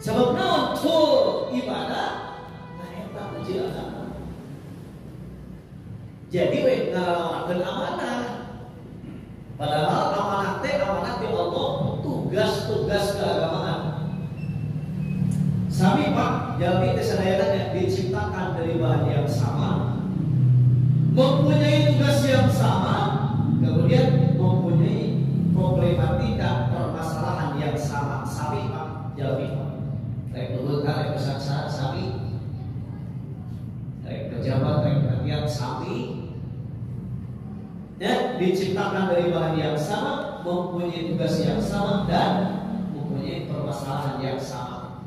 Sebab naon tur ibadah eta uji agama. Jadi we ngalawakeun amanah. Padahal amanah teh amanah ti Allah, tugas-tugas keagamaan. Sami Pak, jalmi teh sadayana diciptakan dari bahan yang sama, mempunyai tugas yang sama, kemudian mempunyai problematika permasalahan yang sama. Sami Pak, jalmi Pak. Rek dulurkan, rek pesaksa, sami. Rek pejabat, rek rakyat, sami. Ya, diciptakan dari bahan yang sama, mempunyai tugas yang sama, dan mempunyai permasalahan yang sama.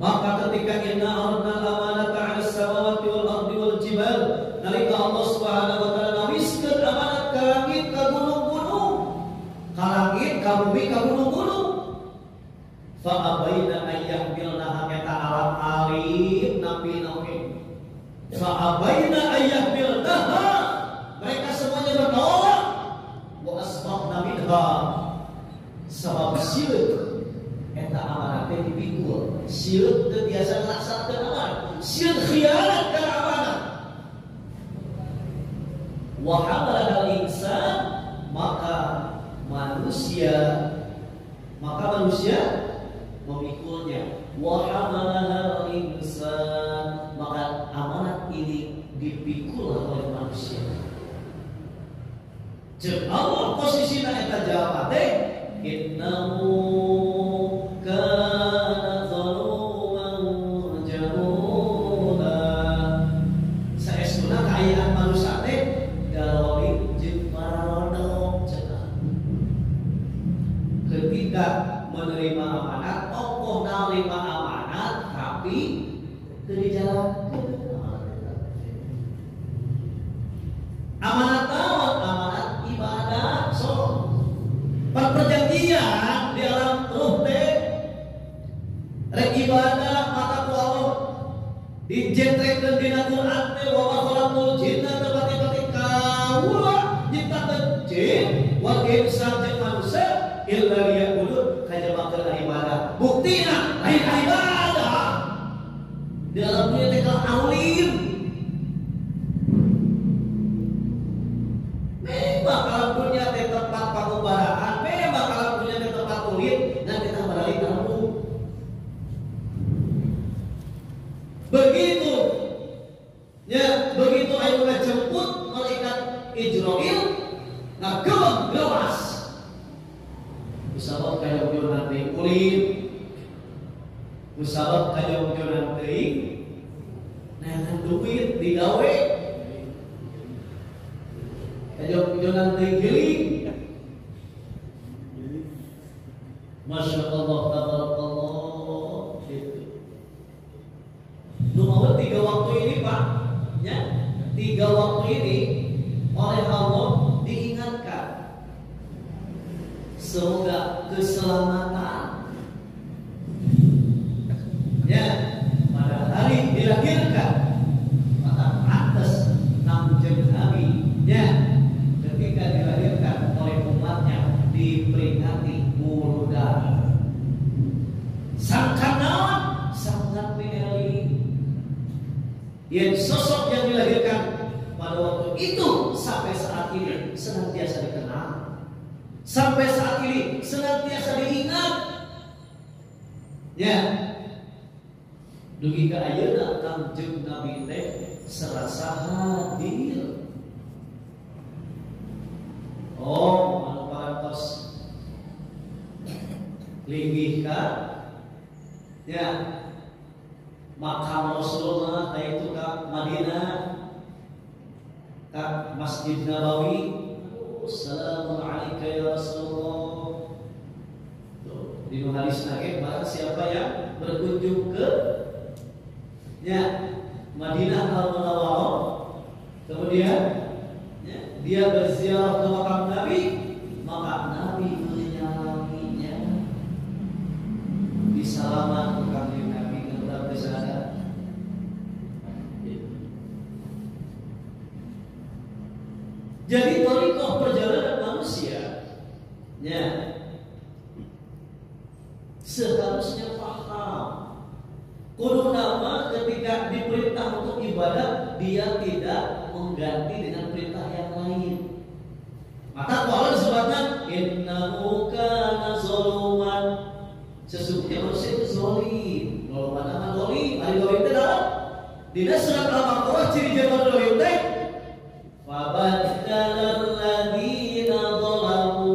Maka ketika inna aradna al-amanata 'ala as-samawati wal ardi wal jibal, nalika Allah Subhanahu wa ta'ala namiskeun amanat ka langit ka gunung-gunung, ka langit ka bumi ka gunung-gunung, fa abaina ayyahmilnaha eta alim nabi nauhid. Fa'abaina ayah bilnaha, mereka semuanya bertolak. Wa asbaqna minha, sebab siut eta amanah teh dipikul. Siut teu biasa ngelaksanakeun amanah, siut khianat kana amanah. Wa hamalal insan, maka manusia memikulnya. Wa hamalal insan, maka amanat ini dipikul oleh manusia. Jauh posisi na eta jawab teh innahu kana zaluman jahula. Saestuna kaayaan manusia teh galoring jeung marodok cenah. Ketika menerima amanat, tokoh nalima amanat tapi teu dijalankeun. Amanat naon? Amanat ibadah. So, perjanjian di alam ruh teh rek ibadah maka ku Allah dijentrekeun dina Quran teh wa ma khalaqul jinna tepati-pati kaula nyiptakeun jin wal insa jeung manusia illa liya'budun kajaba ibadah. Buktina lain ibadah di alam dunia teh alim. Begitu ayo ngejemput malaikat Ijroil, nah gelap gelas. Musabab kayu jonan teuing kulit, musabab kayu jonan teuing nahan duit digawe, kayu jonan teuing giling. Masya Allah, tabarakallah. Nu mawon tiga waktu ini Pak. Ya, tiga waktu ini oleh Allah diingatkan. Semoga keselamatan. Ya, pada hari dilahirkan maka atas namjen Nabi. Ya, ketika dilahirkan oleh umatnya diperingati Maulud. Sangkan naon? Sangkan PLI. Yang sosok yang dilahirkan pada waktu itu sampai saat ini senantiasa dikenal, sampai saat ini senantiasa diingat. Ya, dugi ka ayeuna Kangjeng Nabi teh serasa hadir. Oh, manpatos linggih ka. Ya, makam Rasulullah yaitu ke Madinah, ke Masjid Nabawi. Assalamu alaikum ya Rasulullah. Tuh, di hadis nake bahkan siapa yang berkunjung ke ya Madinah Al-Munawwarah, kemudian ya, dia berziarah ke makam Nabi, maka Nabi menyalaminya, disalaman ke kami Nabi ke sana. Jadi tarikh perjalanan manusia, ya, seharusnya paham. Qulunama ketika diperintah untuk ibadah, dia tidak mengganti dengan perintah yang lain. Maka Allah disebutkan innahu kana zaluman, sesungguhnya manusia itu zalim. Kalau mana zalim, ada zalim itu dalam di surat Al-Baqarah ciri zaman zalim itu fabadalal ladina zalamu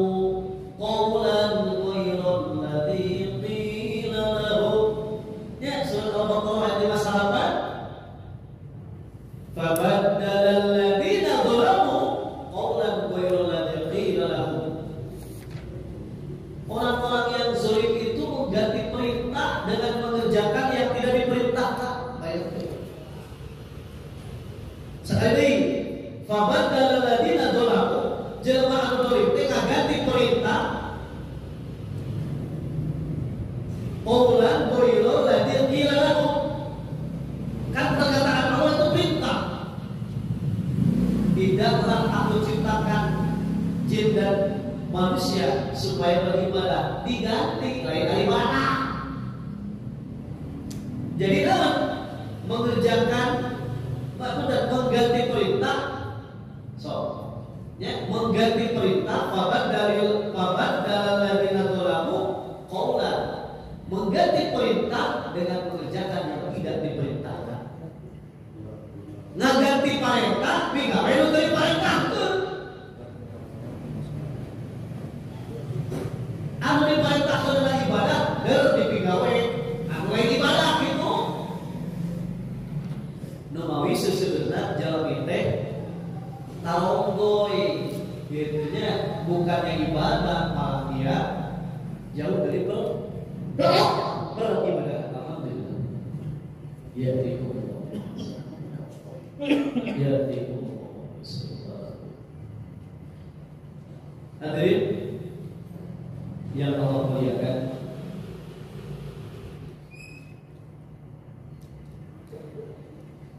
qawlan ghairal ladzi qila lahum. Ya, surat Al-Baqarah ayat 58. Fabadalal ladina zalamu qawlan ghairal ladzi qila lahum. Orang-orang yang zalim itu mengganti perintah dengan mengerjakan yang tidak diperintahkan. Sekali fabadal ladina dzalamu, jemaah zalim tengah ganti perintah qaulan ghairal ladzi qila lahum. Kan perkataan Allah itu perintah. Tidaklah aku ciptakan jin dan manusia supaya beribadah, diganti lain dari mana. Jadi dalam mengerjakan dan mengganti perintah, mengganti perintah, fabadalal ladzina dzalamu qaulan, mengganti perintah dengan mengerjakan yang tidak diperintahkan. Nah, ganti perintah, pinggah melu dari perintah tuh. Anu diperintah adalah ibadah, der dipinggawe, anu ibadah gitu. Nu mawi seseudeuna jalmi teh taronggoy, biasanya bukannya ibadah malah dia jauh dari beribadah. Alhamdulillah. Ya tiku, ya tiku. Hadirin yang Allah muliakan,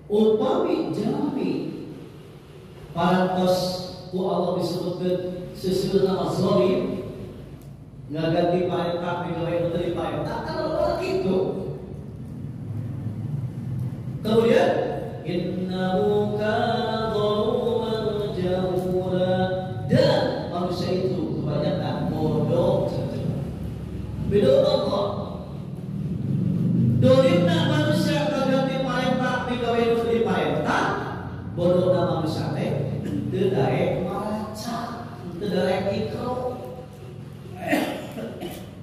upami jami parantos ku Allah disebutkan sesuatu nama zalim, ngaganti perintah pegawai menteri perintah, kan orang itu. Kemudian innahu kana zaluman jahula, dan manusia itu kebanyakan bodoh. Beda Allah dolimna manusia ngaganti perintah pegawai menteri perintah, bodohna manusia teh itu dari maraca, itu dari mikro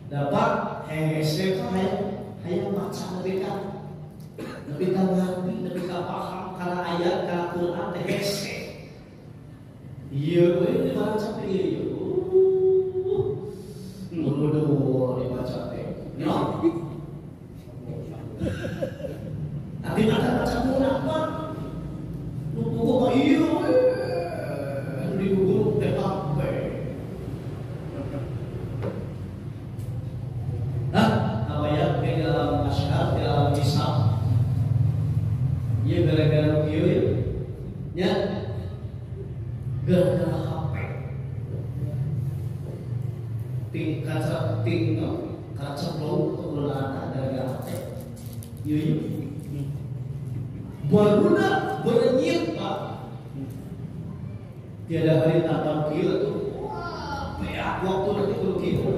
dapat hese kaya kaya macam lebih ngerti, lebih paham karena ayat, karena Quran hese. Iya, ini maraca pilih. Waduh, ini maraca pilih. No, tapi ada macam apa? Lupa iyo. Tiada hari tak tampil itu, wah, banyak waktu nanti berkira.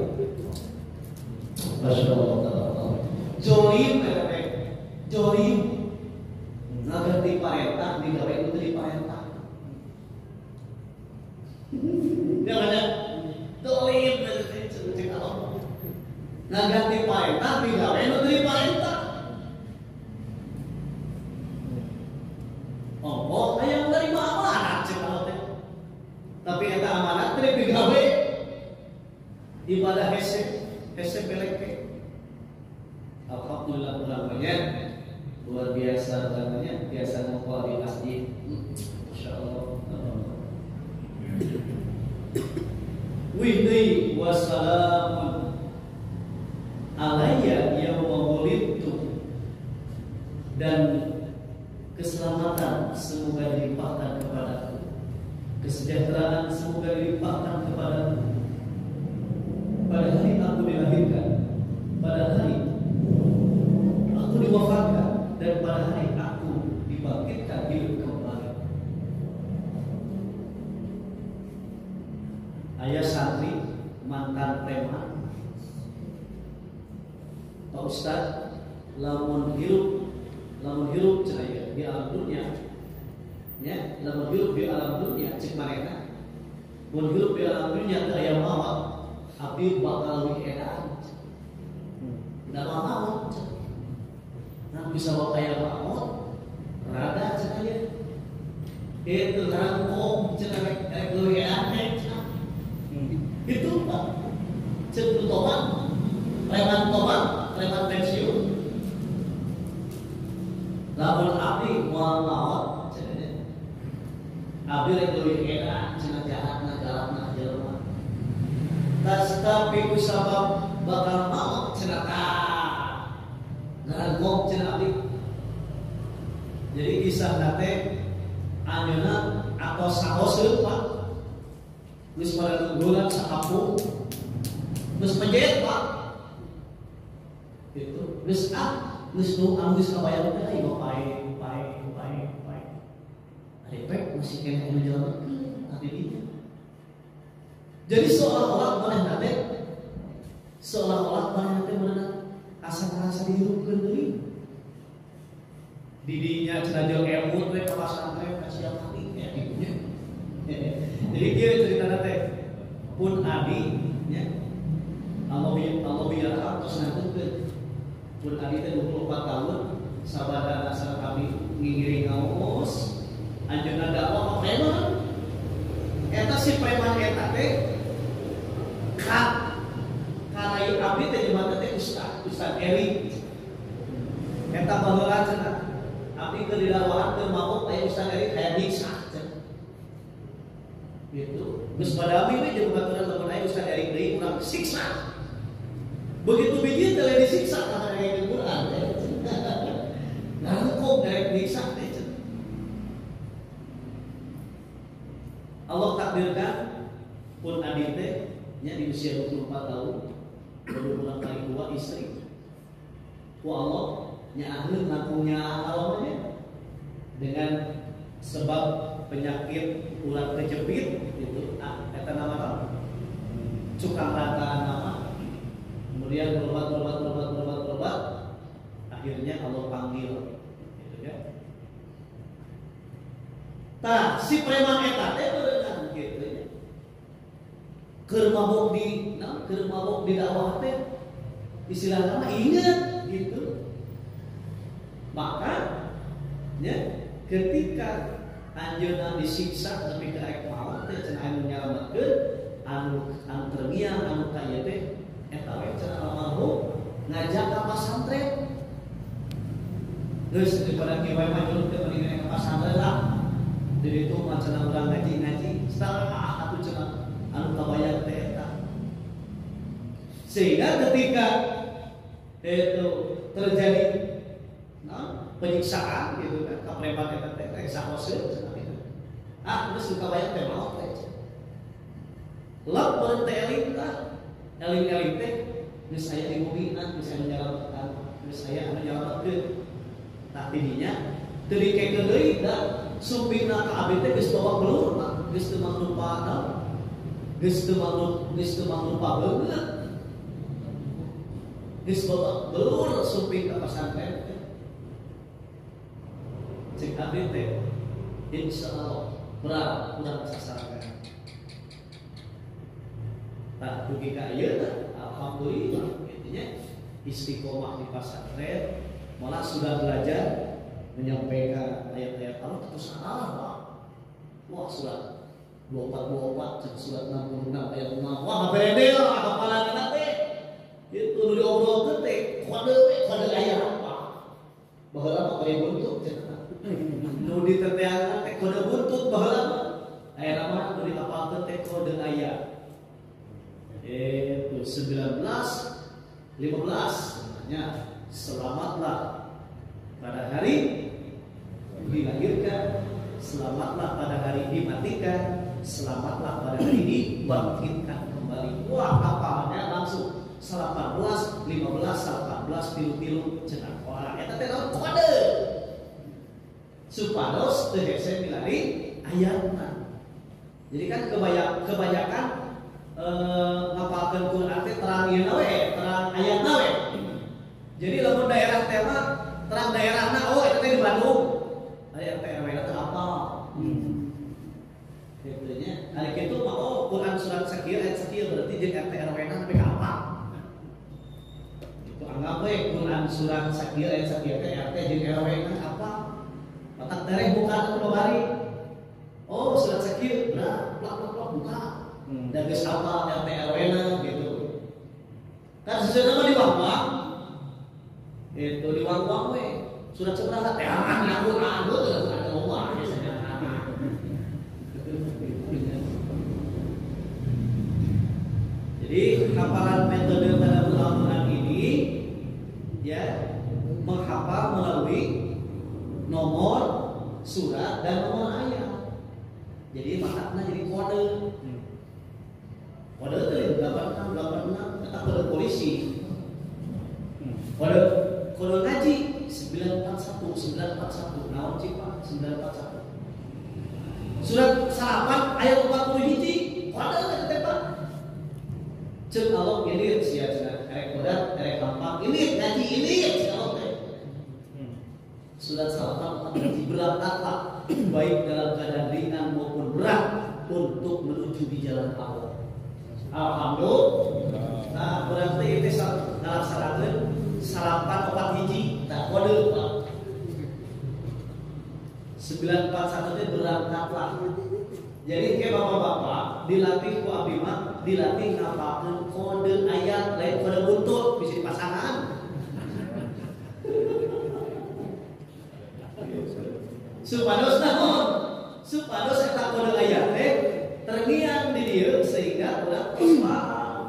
Masya Allah, jolim, jolim, naga tipa etak, digawe itu tipa etak. Yang ada jolim dari cerita Allah, naga tipa etak, digawe itu tipa etak. Oh, ayam dari mana cerita? Tapi eta amanat teh digawe ibadah hese, hese beleke. Alhamdulillah ulamanya luar biasa, ulamanya biasa ngumpul di masjid. Masyaallah. Wihai wassalamun alayya yauma wulidtu, dan keselamatan semoga dilimpahkan kepadaku, kesejahteraan semoga dilimpahkan kepadamu pada hari aku dilahirkan, pada tentang tema Pak Ustaz, lamun hirup cenah di alam dunia ya, lamun hirup di alam dunia cek mereka mun hirup di alam dunia teu aya mawa abdi bakal leuwih edan da mawa nah bisa bawa kaya maut rada cenah itu rangkong cenah leuwih edan itu Pak cek tobat lewat tobat lewat pensiun lamun abdi moal maot abdi rek leuwih edan cenah jahatna galakna jelema tapi usabab bakal maot cenah ta ngarangok cenah abdi. Jadi kisah nate ayeuna atos saoseun Pak geus pada tunggulan sakampung geus menjet Pak itu geus ah geus nu ambis kabayang teh bae Repek masih kena menjelaskan hati dia. Jadi seolah-olah boleh nanti mana asa-asa dihirupkan diri. Didinya cerita jauh emut, kepasan teh kasih hati ya ibunya. Jadi dia cerita nanti pun abi, ya. Allah biar atas nanti pun abi teh 24 tahun sabada asal kami ngiring ngaos. Anjeunna dakwah preman, eta si preman eta teh kalai abdi teh jelema teh ustaz Eri, eta baheula cenah, abdi keur didakwah teh maot aya ustaz Eri aya niksa cenah, gitu. Geus pada abdi teh jeung baturan lamun aya ustaz Eri deui urang siksa, begitu biji teh disiksa karena aya Al-Qur'an, nangkok direk niksa teh. Allah takdirkan pun adite nya di usia 24 tahun berhubungan kali dua istri. Ku Allah nya ahli ngagungnya alamnya dengan sebab penyakit ular kejepit itu eta nama apa? Cukang rata nama. Kemudian berobat akhirnya Allah panggil gitu ya. Nah, si preman eta teh berenang gitu ya. Keur mabok di dakwah teh istilahna inget gitu. Maka ya ketika anjeunna disiksa tapi ka rek maot teh cenah anu nyalametkeun anu terngiang anu kaya teh eta we cenah almarhum ngajak ka pasantren. Geus dipara kieu wae majuluk teh mendingan ka pasantren lah. Jadi itu macam orang ngaji setelah aku cuma anu kabayang teh eta sehingga ketika itu terjadi penyiksaan gitu kan kapreman eta teh saoseun cenah gitu ah geus kabayang teh maot teh lamun teh eling teh geus aya dimungkinan geus aya nyalametkeun geus aya anu nyalametkeun tapi dinya teu dikekeun deui da sumpina ka abdi teh geus bawa keluar Pak, geus teu maklum padahal. Geus teu maklum banget. Geus bawa keluar sumping ka pesantren teh. Cek abdi teh insyaallah berat urang sasaran. Tah dugi ka ieu alhamdulillah intinya istiqomah di pesantren malah sudah belajar menyampaikan ayat-ayat Allah terus salah Pak. Wah surat 24 surat 66 ayat 5. Wah habedel hafalan teh. Itu nu diobrolkeun teh kode aya apa? Baheula mah kode buntut cenah. Nu diteteangan teh kode buntut baheula mah. Aya nama nu dihafalkeun teh kode aya. Itu 1915 nya selamatlah pada hari dilahirkan, selamatlah pada hari dimatikan, selamatlah pada hari dibangkitkan kembali. Wah, hafalnya langsung 18, 15, 18 tilu-tilu cenah orang eta teh naon kode. Supados teu hese milari ayatna. Jadi kan kebanyakan ngapalkan Quran teh terang ieu we, terang ayatna we. Jadi lamun daerah tema terang daerahna oh eta teh di Bandung. Ari RT/RW-na teh hafal. Kitu nya, ari kitu mah oh Quran surat sekieu ayat sekieu berarti jeung RT/RW-na teh hafal. Itu anggap we Quran surat sekieu ayat sekieu teh RT jeung RW-na hafal. Matak dereng buka anu bari. Oh surat sekieu, bra, plak-plak buka. Dan geus hafal RT/RW-na gitu. Kan seseuna mah di bawah. Itu di wang-wang we. Surat seberapa teh anu anu ada wah biasanya. Jadi hafalan metode tadabbur Al-Qur'an ini ya menghafal melalui nomor surat dan nomor ayat. Jadi maknanya jadi kode. Kode itu 8686 kata kode polisi. Kode ngaji 941 naon cik Pak 941. Surat salaman ayat 40 hiji kode teh Pak. Cek Allah ini sia cenah karek kode karek gampang ini ngaji ini Allah teh. Surat salaman berat baik dalam keadaan ringan maupun berat untuk menuju di jalan Allah. Alhamdulillah. Nah, berarti itu dalam sarapan opat hiji tak kode Pak. 941 itu berangkatlah. Jadi ke bapak-bapak dilatih ku abimah, dilatih ngapalkeun kode ayat, lain kode buntut bisa dipasangan. Supados naon? Supados eta kode ayat teh terngiang di dieu sehingga ulah tos paham.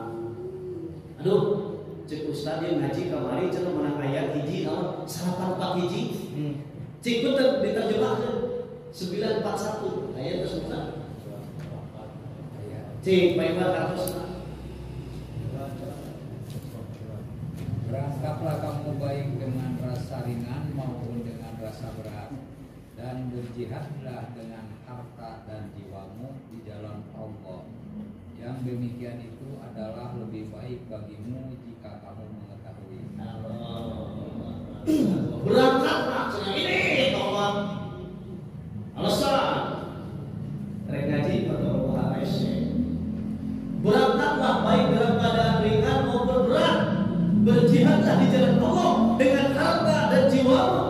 Aduh, cik ustaz ieu ngaji kamari cenah meunang ayat hiji naon 941 hiji. Cik punten diterjemahkeun 941 aya tos ustaz. Cik baiklah katos. Berangkaplah kamu baik dengan rasa ringan maupun dengan rasa berat dan berjihadlah dengan harta dan jiwamu di jalan Allah. Yang demikian itu adalah lebih baik bagimu jika kamu mengetahui. Berangkatlah senang ini, tolong. Alasan rengaji pada Allah Taala. Berangkatlah baik dalam keadaan ringan maupun berat. Berjihadlah di jalan Allah dengan harta dan jiwamu.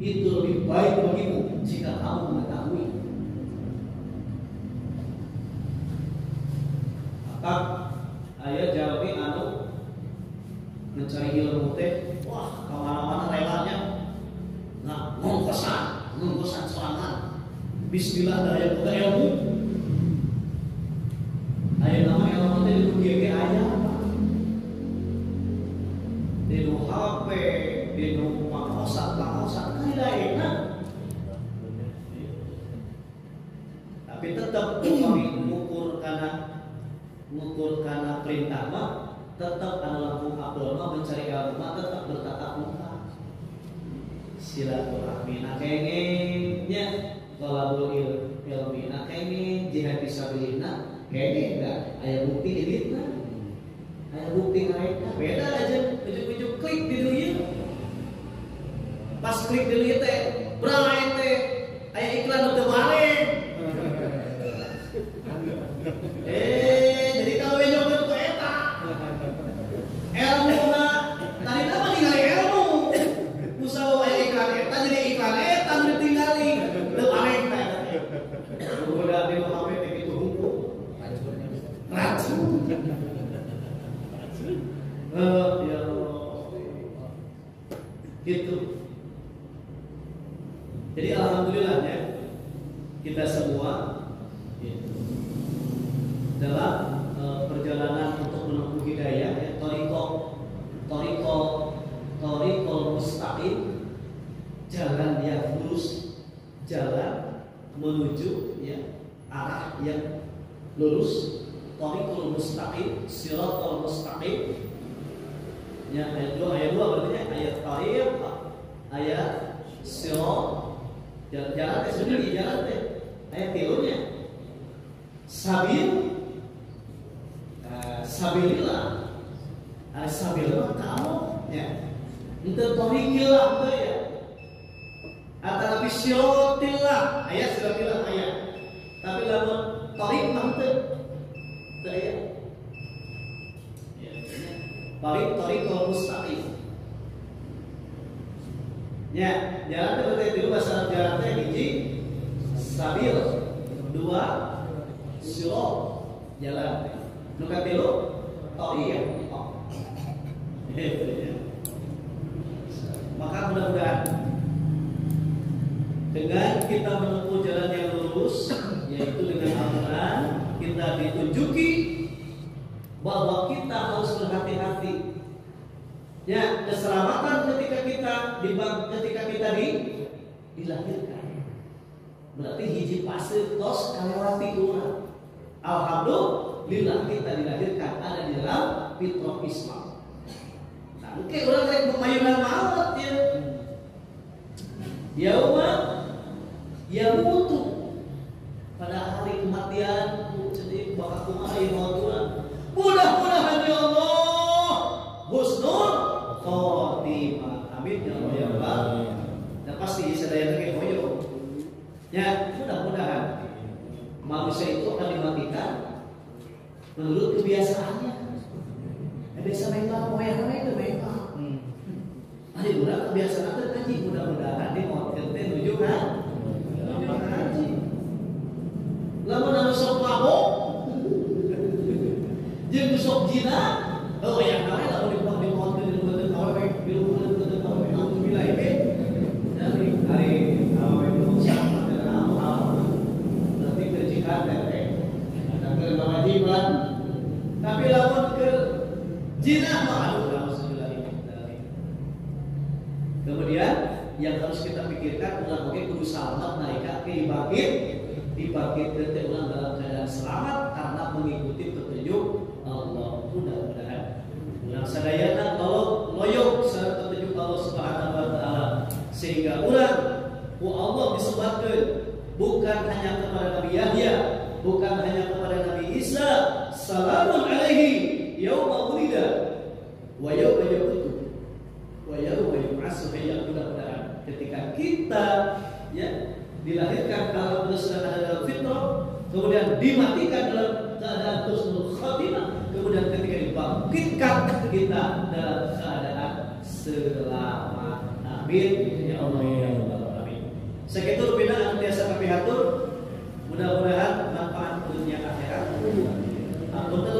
Itu lebih baik bagimu jika kamu mengetahui. Maka ayah jalmi anu mencari ilmu teh, wah kemana-mana relanya, nah ngongkosan serangan. Bismillah daya buka ilmu. Ayah nama ilmu teh di GG ayah, di HP, di pangkosan. Tidak enak, tapi tetap mengukur karena perintah mah tetap adalah mengabdul mah mencari ilmu mah tetap bertatap muka silaturahmi nakengnya kalau ilmu nakengnya jihad fisabilillah kengnya enggak ayat bukti dibitna ayat bukti mereka beda aja ujuk-ujuk klik di dunia. Pas klik dilihat teh, berai teh, ayah iklan udah balik. Jadi kalau menyobat ke eta, ilmu na, tadi nama tinggali ilmu. Usau ayah iklan eta, jadi iklan eta udah tinggali, udah balik teh. Udah di HP teh itu hukum, racun. Ya Allah, gitu. Jadi alhamdulillah ya kita semua gitu, dalam perjalanan untuk menempuh hidayah ya, thariqul mustaqim, jalan yang lurus, jalan menuju ya arah yang lurus, thariqul mustaqim, siratal mustaqim. Ya ayat 2 berarti ayat thariq, ayat sirat. Jalan teh sendiri jalan teh. Ayat tilunya. Sabil sabilillah, sabilillah ta'awun ya. Untuk tariqillah itu ya. Atau lebih syiratillah, ayat sudah bilang ayat. Tapi lamun tariq itu tidak ya. Tariqul mustaqim. Ya, jalan tertentu dulu bahasa jalan tertinggi, sabil, dua, silo, jalan. Nukat dulu, toiya. Maka mudah-mudahan dengan kita menempuh jalan yang lurus, yaitu dengan Al-Qur'an, kita ditunjuki bahwa kita harus berhati-hati. Ya, keselamatan ketika kita dilahirkan. Berarti hiji fase tos kalewati urang. Alhamdulillah kita dilahirkan ada di dalam fitrah Islam. Nah, oke urang rek memayungan maut ya. Yauma yamutu. Pada hari kematian jadi bakal kumaha ieu. Mudah-mudahan ya Allah husnul khotimah. Amin ya Allah ya Rabbal. Dan pasti sadaya teh hoyo. Ya, mudah-mudahan manusia itu akan dimatikan menurut kebiasaannya. Ada samailah moyang rek bebas. Ari urang kebiasaan teh haji, mudah-mudahan di motor teh nuju ka haji. Lamun anu sok mabok jeung sok zina, oh ya kae lamun yang harus kita pikirkan ulang oke kudu selamat naikkan dibangkit detik ulang dalam keadaan selamat karena mengikuti petunjuk Allah. Mudah-mudahan ulang sadayana kalau loyok serta petunjuk Allah Subhanahu wa taala sehingga ulang ku Allah disebutkan bukan hanya kepada Nabi Yahya, bukan hanya kepada Nabi Isa, salamun alaihi yauma wulida wa yauma yamutu wa yauma yub'atsu hayya. Mudah-mudahan ketika kita ya dilahirkan dalam keadaan fitrah, kemudian dimatikan dalam keadaan husnul khatimah, kemudian ketika dibangkitkan kita dalam keadaan selamat. Amin ya Allah ya rabbal alamin. Sakitu rupina antiasa kami hatur, mudah-mudahan manfaat dunia akhirat. Amin.